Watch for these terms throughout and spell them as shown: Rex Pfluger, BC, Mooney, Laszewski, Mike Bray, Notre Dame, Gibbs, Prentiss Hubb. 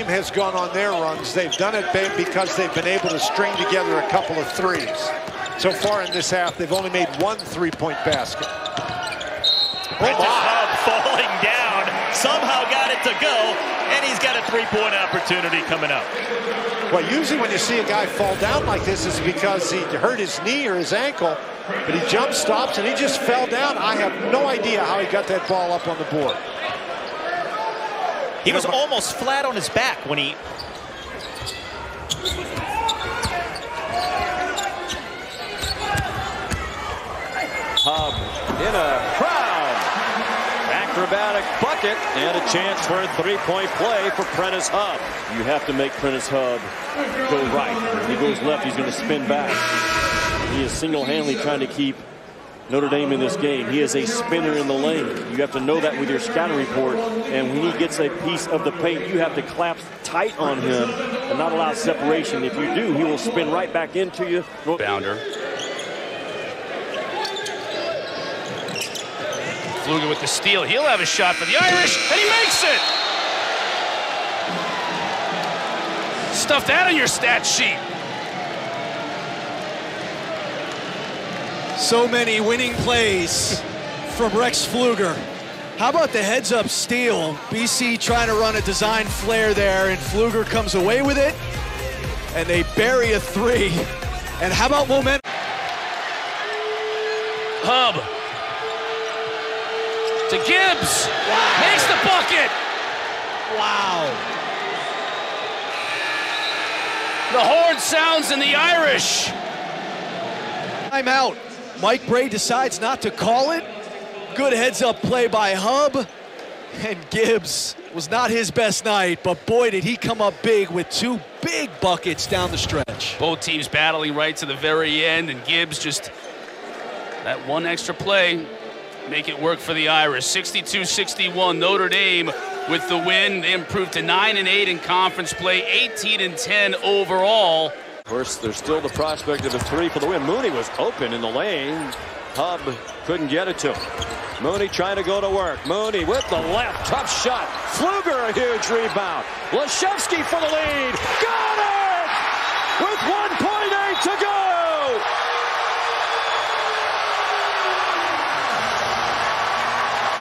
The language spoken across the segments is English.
Dame has gone on their runs, they've done it because they've been able to string together a couple of threes. So far in this half, they've only made one three-point basket. Prentiss Hubb falling down, somehow got it to go, and he's got a three-point opportunity coming up. Well, usually when you see a guy fall down like this, it's because he hurt his knee or his ankle, but he jump stops and he just fell down. I have no idea how he got that ball up on the board. He was almost flat on his back when he... Hubb in a crowd. Acrobatic bucket and a chance for a three-point play for Prentiss Hubb. You have to make Prentiss Hubb go right. If he goes left, he's going to spin back. He is single-handedly trying to keep Notre Dame in this game. He is a spinner in the lane. You have to know that with your scouting report. And when he gets a piece of the paint, you have to collapse tight on him and not allow separation. If you do, he will spin right back into you. Bounder. Pfluger with the steal. He'll have a shot for the Irish, and he makes it! Stuff that on your stat sheet. So many winning plays from Rex Pfluger. How about the heads-up steal? BC trying to run a design flare there, and Pfluger comes away with it, and they bury a three. And how about momentum? Hubb to Gibbs. Wow. Makes the bucket. Wow. The horn sounds in the Irish. Timeout. Mike Bray decides not to call it. Good heads-up play by Hubb. And Gibbs was not his best night, but boy, did he come up big with two big buckets down the stretch. Both teams battling right to the very end, and Gibbs just that one extra play, make it work for the Irish. 62-61, Notre Dame with the win. They improved to 9-8 in conference play, 18-10 overall. Of course, there's still the prospect of a three for the win. Mooney was open in the lane. Hubb couldn't get it to him. Mooney trying to go to work. Mooney with the left, tough shot. Pfluger, a huge rebound. Laszewski for the lead. Got it! With 1.8 to go!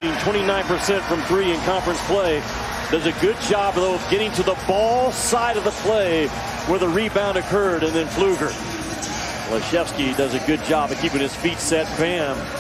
In 29% from three in conference play. Does a good job, though, of getting to the ball side of the play where the rebound occurred, and then Pfluger. Laszewski does a good job of keeping his feet set. Bam.